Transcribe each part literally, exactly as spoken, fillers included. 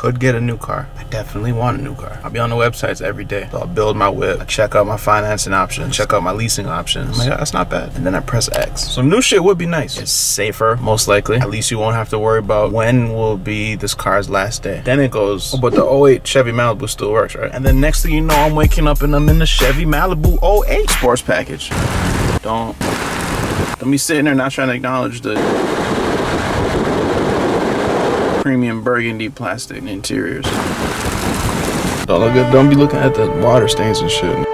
could get a new car. I definitely want a new car. I'll be on the websites every day. So I'll build my whip, I check out my financing options, check out my leasing options. I'm like, that's not bad. And then I press X. Some new shit would be nice. It's safer, most likely. At least you won't have to worry about when will be this car's last day. Then it goes, oh, but the oh eight Chevy Malibu still works, right? And then next thing you know, I'm waking up and I'm in the Chevy Malibu oh eight sports package. Don't, don't be sitting there not trying to acknowledge the premium burgundy plastic interiors. Don't look at, don't be looking at the water stains and shit.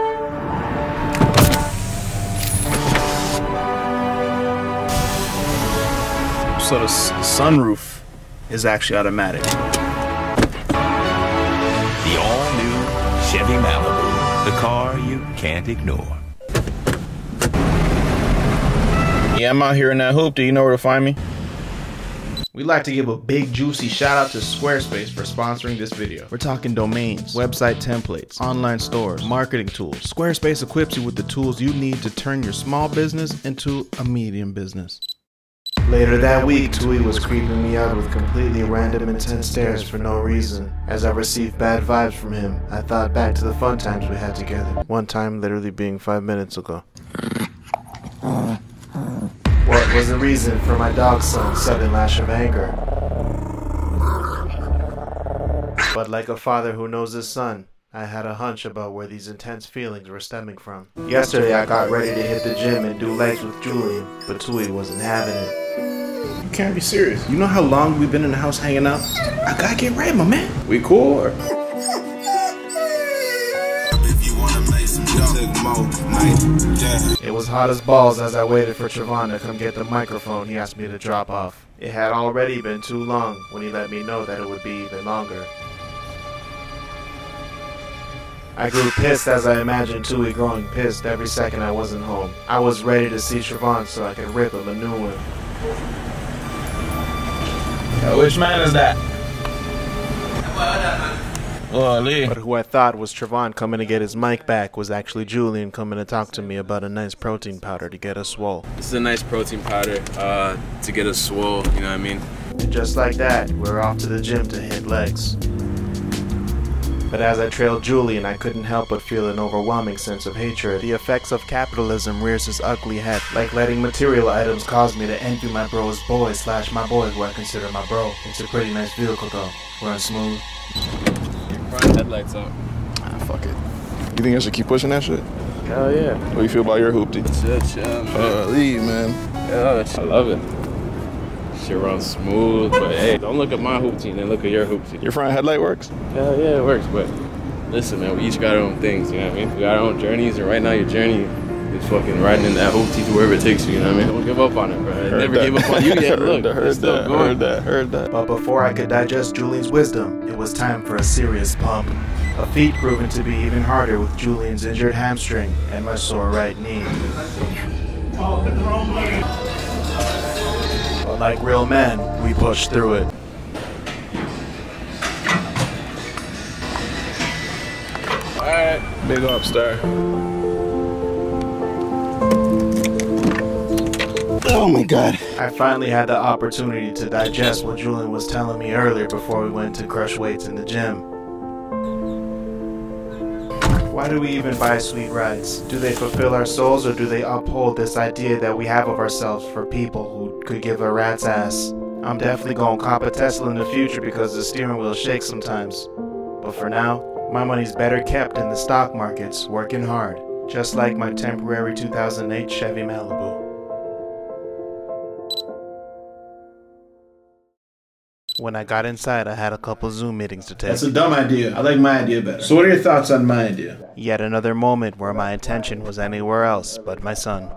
So the sunroof is actually automatic. The all-new Chevy Malibu, the car you can't ignore. Yeah, I'm out here in that hoop. Do you know where to find me? We'd like to give a big juicy shout out to Squarespace for sponsoring this video. We're talking domains, website templates, online stores, marketing tools. Squarespace equips you with the tools you need to turn your small business into a medium business. Later that week, Tui was creeping me out with completely random intense stares for no reason. As I received bad vibes from him, I thought back to the fun times we had together. One time literally being five minutes ago. What was the reason for my dog son's sudden lash of anger? But like a father who knows his son, I had a hunch about where these intense feelings were stemming from. Yesterday I got ready to hit the gym and do legs with Julian, but Tui wasn't having it. You can't be serious. You know how long we've been in the house hanging out? I gotta get right, my man. We cool or? It was hot as balls as I waited for Trevon to come get the microphone he asked me to drop off. It had already been too long when he let me know that it would be even longer. I grew pissed as I imagined Tui growing pissed every second I wasn't home. I was ready to see Trevon so I could rip him a new one. Yo, which man is that? Oh, Lee. But who I thought was Trevon coming to get his mic back was actually Julian coming to talk to me about a nice protein powder to get us swole. This is a nice protein powder uh, to get us swole, you know what I mean? And just like that, we're off to the gym to hit legs. But as I trailed Julian, I couldn't help but feel an overwhelming sense of hatred. The effects of capitalism rears its ugly head, like letting material items cause me to envy my bro's boy slash my boy who I consider my bro. It's a pretty nice vehicle though, run smooth. Headlights out. Ah, fuck it. You think I should keep pushing that shit? Hell yeah. What do you feel about your hoopty? Shit, yeah, man. Leave, man. Yeah, I love it. Shit runs smooth, but hey, don't look at my hoopty and then look at your hoopty. Your front headlight works? Hell yeah, it works, but listen, man, we each got our own things, you know what I mean? We got our own journeys, and right now your journey is fucking riding in that hoopty to wherever it takes you, you know what I mean? Don't give up on it, bro. I never that. gave up on you yet. Look, heard, heard, still that, going. heard that, heard that. But before I could digest Julian's wisdom, it was time for a serious pump. A feat proven to be even harder with Julian's injured hamstring and my sore right knee. But like real men, we pushed through it. Alright, big up, star. Oh my god. I finally had the opportunity to digest what Julian was telling me earlier before we went to crush weights in the gym. Why do we even buy sweet rides? Do they fulfill our souls or do they uphold this idea that we have of ourselves for people who could give a rat's ass? I'm definitely gonna cop a Tesla in the future because the steering wheel shakes sometimes. But for now, my money's better kept in the stock markets, working hard. Just like my temporary two thousand eight Chevy Malibu. When I got inside, I had a couple Zoom meetings to take. That's a dumb idea. I like my idea better. So what are your thoughts on my idea? Yet another moment where my attention was anywhere else but my son.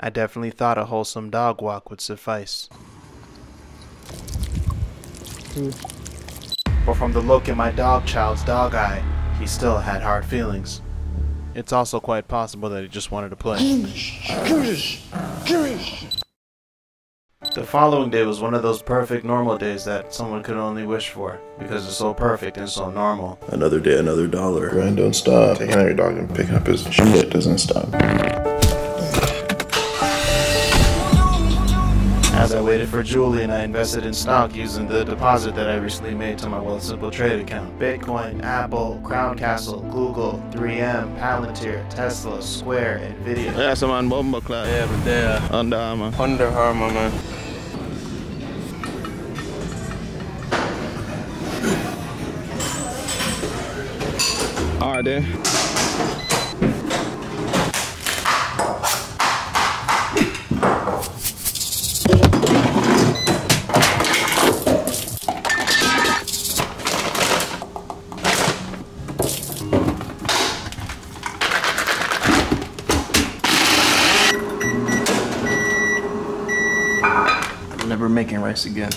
I definitely thought a wholesome dog walk would suffice. But from the look in my dog child's dog eye, he still had hard feelings. It's also quite possible that he just wanted to play. The following day was one of those perfect normal days that someone could only wish for, because it's so perfect and so normal. Another day, another dollar. Grind don't stop. Taking out your dog and picking up his shit doesn't stop. As I waited for Julian, I invested in stock using the deposit that I recently made to my Wealthsimple Trade account. Bitcoin, Apple, Crown Castle, Google, three M, Palantir, Tesla, Square, Nvidia. Yeah, so I'm on Bumble Club. Yeah, but there. Under Armour. Under Armour, man. Alright then. I'm never making rice again.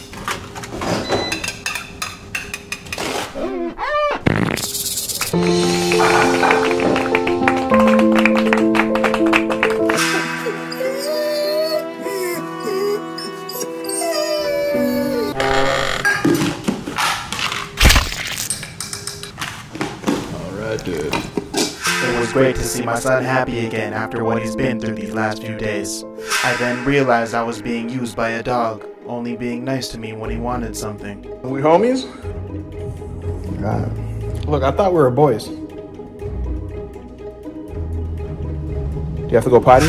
Dude. It was great to see my son happy again after what he's been through these last few days. I then realized I was being used by a dog, only being nice to me when he wanted something. We homies? God. Look, I thought we were boys. Do you have to go potty?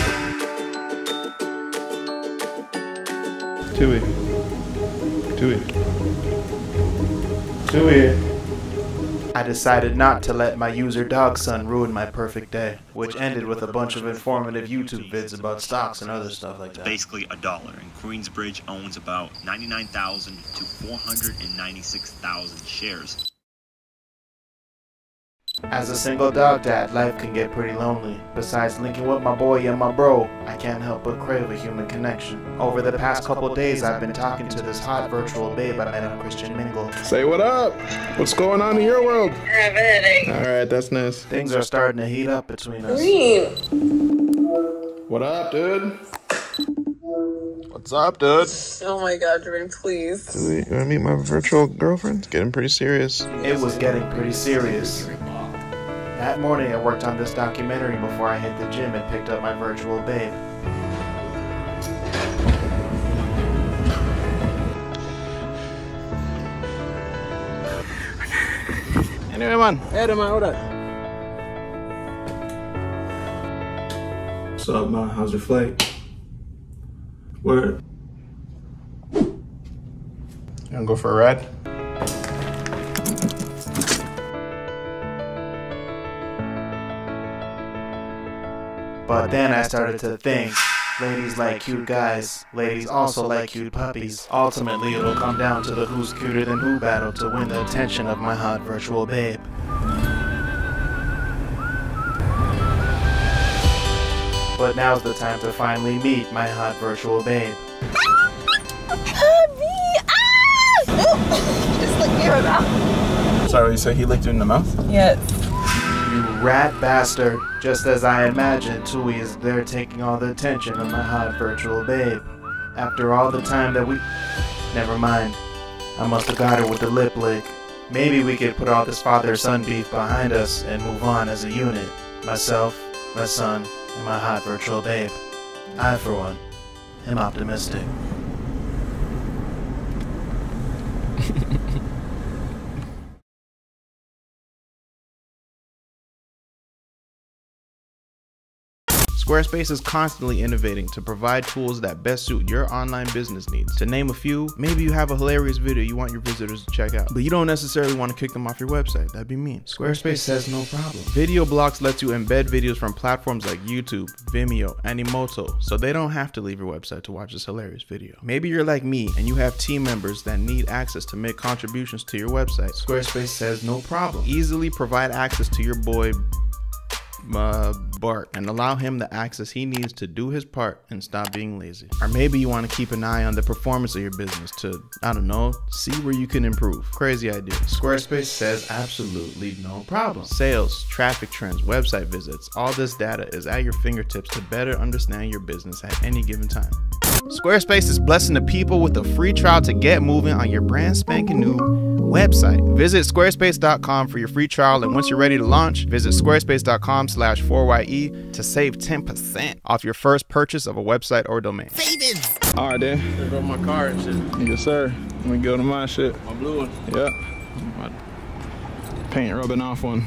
Tui. Tui. Tui. I decided not to let my user dog son ruin my perfect day, which ended with a bunch of informative YouTube vids about stocks and other stuff like that. Basically a dollar, and Queensbridge owns about ninety-nine thousand to four hundred ninety-six thousand shares. As a single dog dad, life can get pretty lonely. Besides linking with my boy and my bro, I can't help but crave a human connection. Over the past couple days, I've been talking to this hot virtual babe I met on Christian Mingle. Say what up? What's going on in your world? I have a headache. Alright, that's nice. Things are starting to heat up between us. Green. What up, dude? What's up, dude? Oh my god, Jordan, please. Do you want to meet my virtual girlfriend? It's getting pretty serious. It was getting pretty serious. That morning, I worked on this documentary before I hit the gym and picked up my virtual babe. Anyway, man. Hey, man, hold up. What's up, man? How's your flight? Where? You wanna go for a ride? But then I started to think, ladies like cute guys, ladies also like cute puppies. Ultimately, it'll come down to the who's cuter than who battle to win the attention of my hot virtual babe. But now's the time to finally meet my hot virtual babe. Just licked me in the mouth. Sorry, so he licked you in the mouth? Yes. You rat bastard. Just as I imagined, Tui is there taking all the attention of my hot virtual babe. After all the time that we... Never mind. I must have got her with the lip lick. Maybe we could put all this father-son beef behind us and move on as a unit. Myself, my son, and my hot virtual babe. I, for one, am optimistic. Squarespace is constantly innovating to provide tools that best suit your online business needs. To name a few, maybe you have a hilarious video you want your visitors to check out, but you don't necessarily want to kick them off your website. That'd be mean. Squarespace says no problem. Video blocks lets you embed videos from platforms like YouTube, Vimeo, and Emoto, so they don't have to leave your website to watch this hilarious video. Maybe you're like me and you have team members that need access to make contributions to your website. Squarespace says no problem. Easily provide access to your boy, Uh, Bart, and allow him the access he needs to do his part and stop being lazy. Or maybe you want to keep an eye on the performance of your business to, I don't know, see where you can improve. Crazy idea. Squarespace says absolutely no problem. Sales, traffic trends, website visits, all this data is at your fingertips to better understand your business at any given time. Squarespace is blessing the people with a free trial to get moving on your brand spanking new website. Visit squarespace dot com for your free trial, and once you're ready to launch, visit squarespace dot com slash four Y E to save ten percent off your first purchase of a website or domain. Savings! All right, then. Here go my car and shit. Yes, sir. Let me go to my shit. My blue one. Yep. My paint rubbing off one.